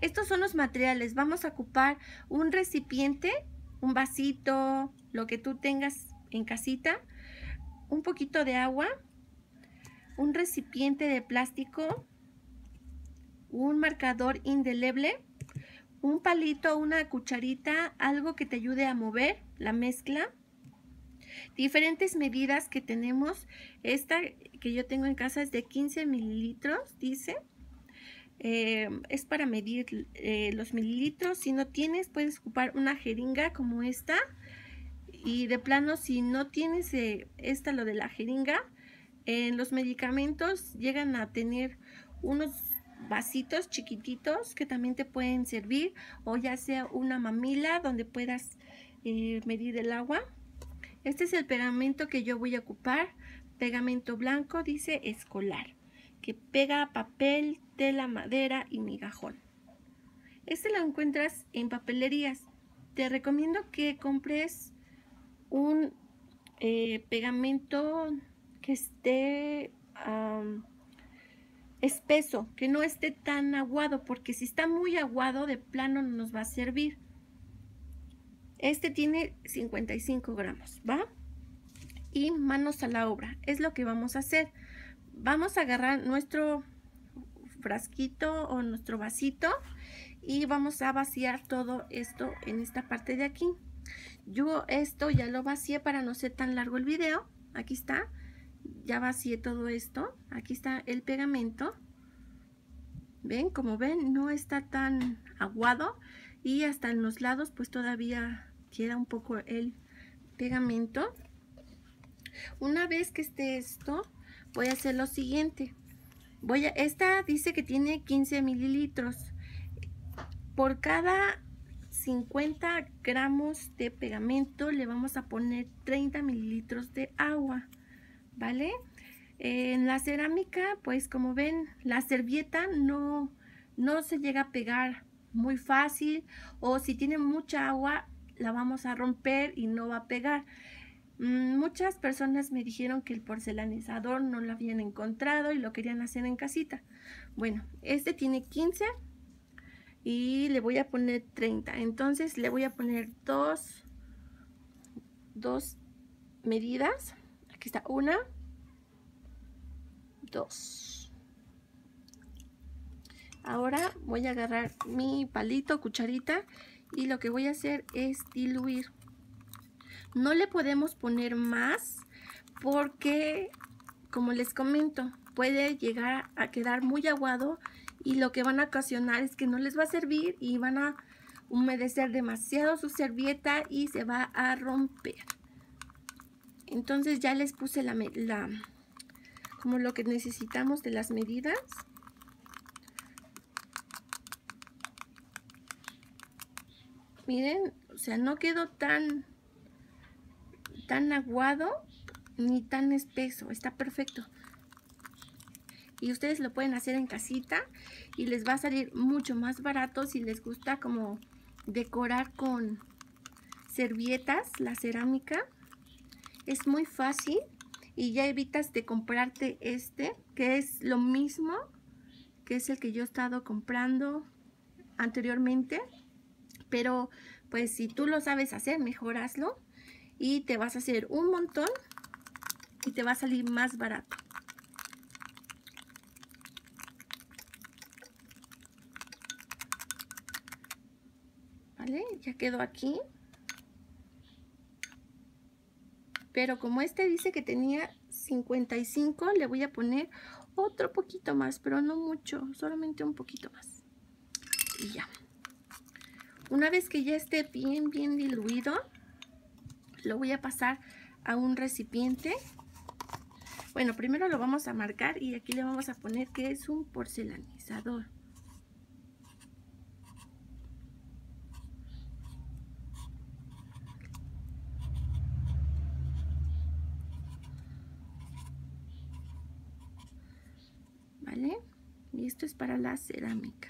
Estos son los materiales. Vamos a ocupar un recipiente, un vasito, lo que tú tengas en casita, un poquito de agua, un recipiente de plástico, un marcador indeleble, un palito, una cucharita, algo que te ayude a mover la mezcla. Diferentes medidas que tenemos. Esta que yo tengo en casa es de 15 mililitros, dice. Es para medir los mililitros. Si no tienes, puedes ocupar una jeringa como esta. Y de plano, si no tienes esta, lo de la jeringa, en los medicamentos llegan a tener unos vasitos chiquititos que también te pueden servir, o ya sea una mamila donde puedas medir el agua. Este es el pegamento que yo voy a ocupar, pegamento blanco, dice escolar, que pega papel, tela, madera y migajón. Este lo encuentras en papelerías. Te recomiendo que compres un pegamento que esté espeso, que no esté tan aguado, porque si está muy aguado de plano no nos va a servir. Este tiene 55 gramos, ¿va? Y manos a la obra, es lo que vamos a hacer. Vamos a agarrar nuestro frasquito o nuestro vasito y vamos a vaciar todo esto en esta parte de aquí. Yo esto ya lo vacié para no ser tan largo el video. Aquí está. Ya vacié todo esto. Aquí está el pegamento. ¿Ven? Como ven, no está tan aguado. Y hasta en los lados, pues todavía queda un poco el pegamento. Una vez que esté esto, voy a hacer lo siguiente. Esta dice que tiene 15 mililitros. Por cada 50 gramos de pegamento le vamos a poner 30 mililitros de agua. ¿Vale? En la cerámica, pues como ven, la servilleta no se llega a pegar muy fácil, o si tiene mucha agua la vamos a romper y no va a pegar. Muchas personas me dijeron que el porcelanizador no lo habían encontrado y lo querían hacer en casita. Bueno, este tiene 15 y le voy a poner 30. Entonces le voy a poner dos medidas. Aquí está, una, dos. Ahora voy a agarrar mi palito, cucharita, y lo que voy a hacer es diluir. No le podemos poner más porque, como les comento, puede llegar a quedar muy aguado y lo que van a ocasionar es que no les va a servir y van a humedecer demasiado su servilleta y se va a romper. Entonces ya les puse como lo que necesitamos de las medidas. Miren, o sea, no quedó tan aguado ni tan espeso. Está perfecto. Y ustedes lo pueden hacer en casita y les va a salir mucho más barato si les gusta como decorar con servilletas la cerámica. Es muy fácil y ya evitas de comprarte este, que es lo mismo, que es el que yo he estado comprando anteriormente. Pero pues si tú lo sabes hacer, mejor hazlo y te vas a hacer un montón y te va a salir más barato. ¿Vale? Ya quedó aquí. Pero como este dice que tenía 55, le voy a poner otro poquito más, pero no mucho, solamente un poquito más. Y ya. Una vez que ya esté bien diluido, lo voy a pasar a un recipiente. Bueno, primero lo vamos a marcar y aquí le vamos a poner que es un porcelanizador. ¿Vale? Y esto es para la cerámica.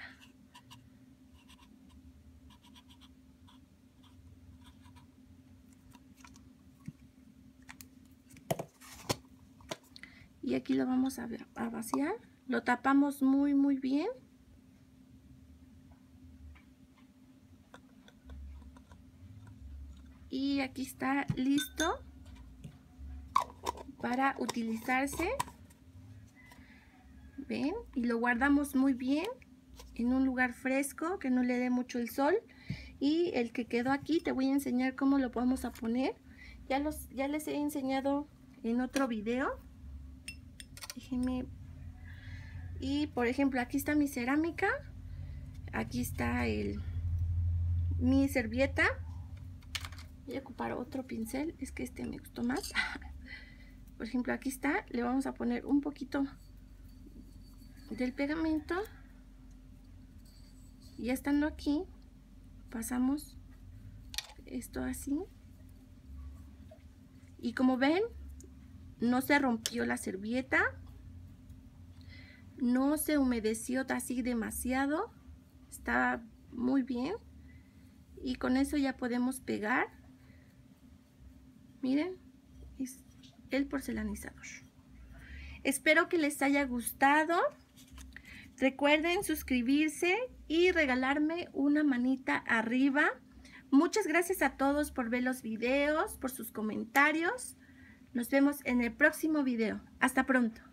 Y aquí lo vamos a vaciar. Lo tapamos muy bien. y aquí está listo para utilizarse. ¿Ven? Y lo guardamos muy bien en un lugar fresco que no le dé mucho el sol. Y el que quedó aquí te voy a enseñar cómo lo vamos a poner. Ya les he enseñado en otro video. Déjenme. Y por ejemplo, aquí está mi cerámica. Aquí está mi servilleta. Voy a ocupar otro pincel, es que este me gustó más. Por ejemplo, aquí está. Le vamos a poner un poquito del pegamento. Y ya estando aquí, pasamos esto así. Y como ven, no se rompió la servilleta. No se humedeció así demasiado. Está muy bien. Y con eso ya podemos pegar. Miren, es el porcelanizador. Espero que les haya gustado. Recuerden suscribirse y regalarme una manita arriba. Muchas gracias a todos por ver los videos, por sus comentarios. Nos vemos en el próximo video. Hasta pronto.